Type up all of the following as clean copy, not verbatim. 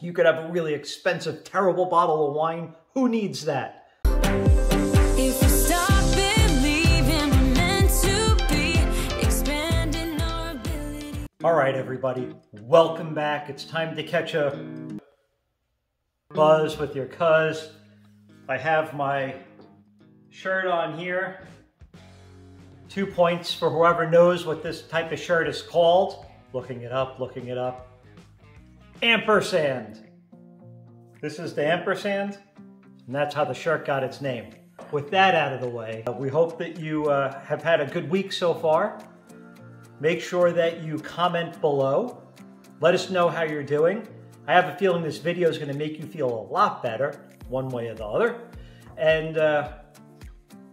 You could have a really expensive, terrible bottle of wine. Who needs that? If you stop believing, we're meant to be, expanding our ability. All right, everybody, welcome back. It's time to catch a buzz with your cuz. I have my shirt on here. 2 points for whoever knows what this type of shirt is called. Looking it up, looking it up. Ampersand. This is the ampersand, and that's how the shirt got its name. With that out of the way, we hope that you have had a good week so far. Make sure that you comment below. Let us know how you're doing. I have a feeling this video is going to make you feel a lot better, one way or the other. And,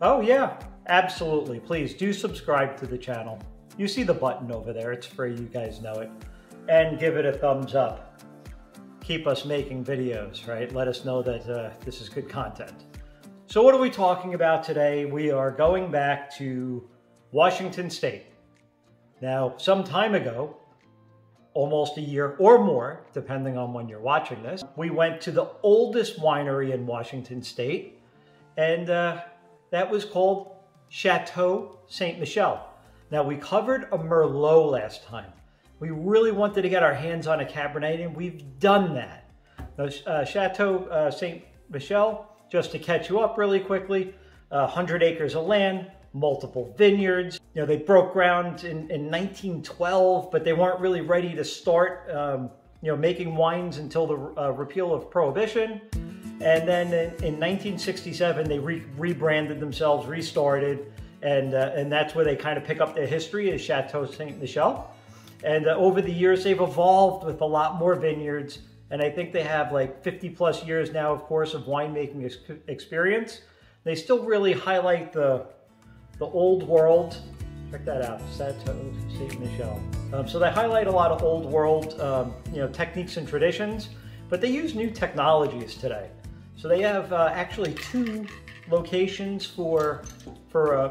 oh yeah, absolutely. Please do subscribe to the channel. You see the button over there. It's free. You guys know it. And give it a thumbs up. Keep us making videos, right? Let us know that this is good content. So what are we talking about today? We are going back to Washington State. Now, some time ago, almost a year or more, depending on when you're watching this, we went to the oldest winery in Washington State, and that was called Chateau Ste. Michelle. Now, we covered a Merlot last time. We really wanted to get our hands on a Cabernet, and we've done that. Now, Chateau Ste. Michelle, just to catch you up really quickly, 100 acres of land, multiple vineyards. You know, they broke ground in 1912, but they weren't really ready to start, you know, making wines until the repeal of Prohibition. And then in 1967, they rebranded themselves, restarted, and that's where they kind of pick up their history as Chateau Ste. Michelle. And over the years, they've evolved with a lot more vineyards. And I think they have like 50 plus years now, of course, of winemaking experience. They still really highlight the old world. Check that out, Chateau Ste. Michelle. So they highlight a lot of old world, you know, techniques and traditions, but they use new technologies today. So they have actually two locations for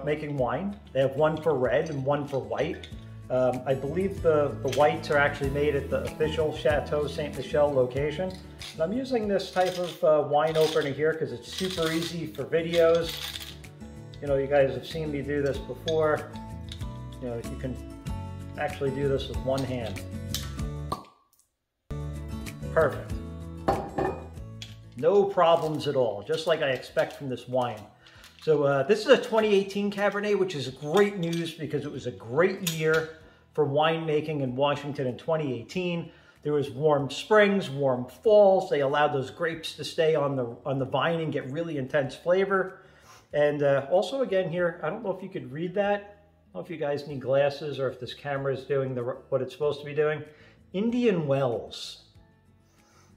making wine. They have one for red and one for white. I believe the whites are actually made at the official Chateau Ste. Michelle location. And I'm using this type of wine opener here because it's super easy for videos. You know, you guys have seen me do this before. You know, you can actually do this with one hand. Perfect. No problems at all, just like I expect from this wine. So this is a 2018 Cabernet, which is great news because it was a great year for winemaking in Washington in 2018. There was warm springs, warm falls. They allowed those grapes to stay on the vine and get really intense flavor. And also again here, I don't know if you could read that. I don't know if you guys need glasses or if this camera is doing what it's supposed to be doing. Indian Wells.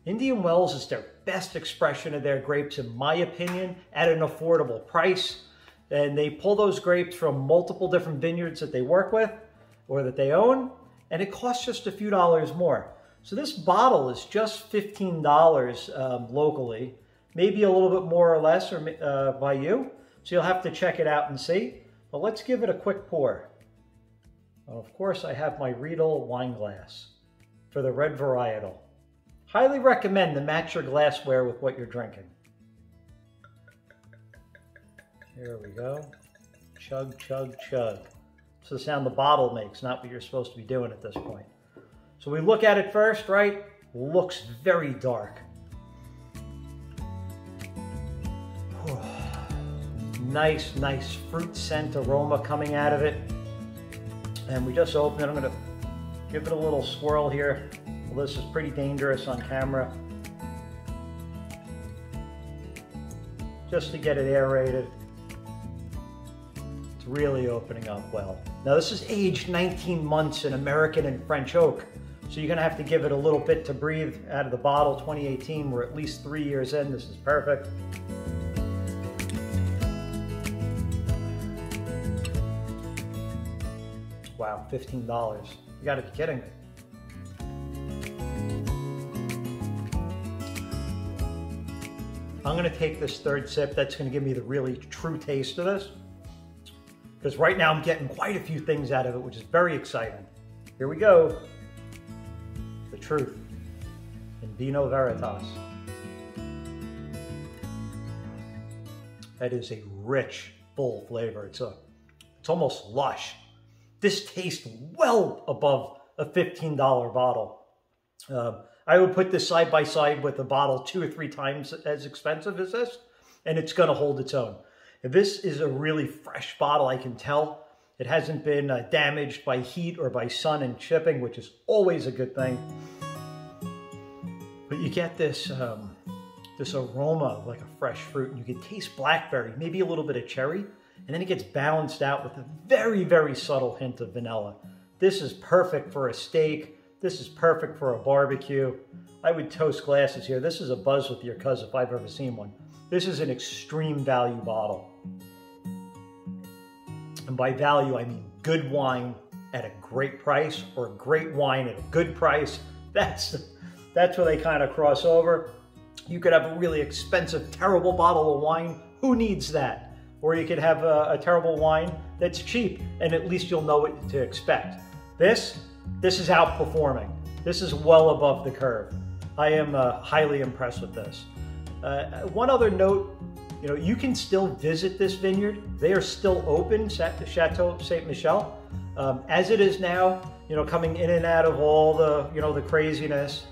Indian Wells is their best expression of their grapes, in my opinion, at an affordable price. And they pull those grapes from multiple different vineyards that they work with or that they own, and it costs just a few dollars more. So this bottle is just $15 locally, maybe a little bit more or less or, by you. So you'll have to check it out and see. But let's give it a quick pour. Well, of course, I have my Riedel wine glass for the red varietal. Highly recommend to match your glassware with what you're drinking. Here we go. Chug, chug, chug. It's the sound the bottle makes, not what you're supposed to be doing at this point. So we look at it first, right? Looks very dark. Whew. Nice, nice fruit scent aroma coming out of it. And we just opened it. I'm gonna give it a little swirl here. Well, this is pretty dangerous on camera. Just to get it aerated. It's really opening up well. Now this is aged 19 months in American and French oak. So you're gonna have to give it a little bit to breathe out of the bottle. 2018, we're at least 3 years in. This is perfect. Wow, $15. You gotta be kidding me. I'm gonna take this third sip. That's gonna give me the really true taste of this. Because right now I'm getting quite a few things out of it, which is very exciting. Here we go. The truth. in Vino Veritas. That is a rich, full flavor. It's almost lush. This tastes well above a $15 bottle. I would put this side by side with a bottle 2 or 3 times as expensive as this, and it's going to hold its own. This is a really fresh bottle, I can tell. It hasn't been damaged by heat or by sun and shipping, which is always a good thing. But you get this, this aroma of like a fresh fruit, and you can taste blackberry, maybe a little bit of cherry, and then it gets balanced out with a very, very subtle hint of vanilla. This is perfect for a steak. This is perfect for a barbecue. I would toast glasses here. This is a Buzz with Your Cuz if I've ever seen one. This is an extreme value bottle. And by value, I mean good wine at a great price or great wine at a good price. That's where they kind of cross over. You could have a really expensive, terrible bottle of wine. Who needs that? Or you could have a terrible wine that's cheap, and at least you'll know what to expect. This is outperforming. This is well above the curve. I am highly impressed with this. One other note, you know, you can still visit this vineyard. They are still open, the Chateau Ste. Michelle. As it is now, you know, coming in and out of all the, you know, the craziness,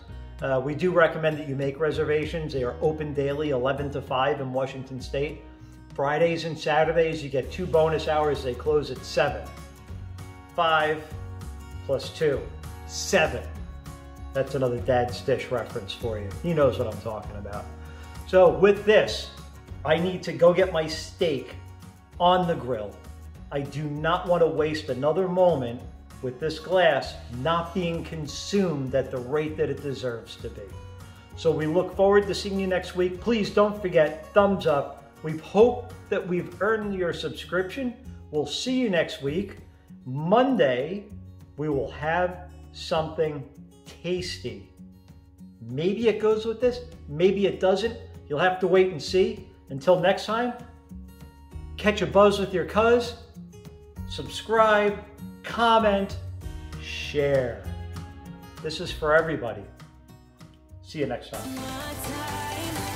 we do recommend that you make reservations. They are open daily, 11 to 5 in Washington State. Fridays and Saturdays, you get 2 bonus hours. They close at 7. 5. Plus 2, 7. That's another Dad's Dish reference for you. He knows what I'm talking about. So with this, I need to go get my steak on the grill. I do not want to waste another moment with this glass not being consumed at the rate that it deserves to be. So we look forward to seeing you next week. Please don't forget, thumbs up. We hope that we've earned your subscription. We'll see you next week, Monday. We will have something tasty. Maybe it goes with this, maybe it doesn't. You'll have to wait and see. Until next time, catch a Buzz with Your Cuz, subscribe, comment, share. This is for everybody. See you next time.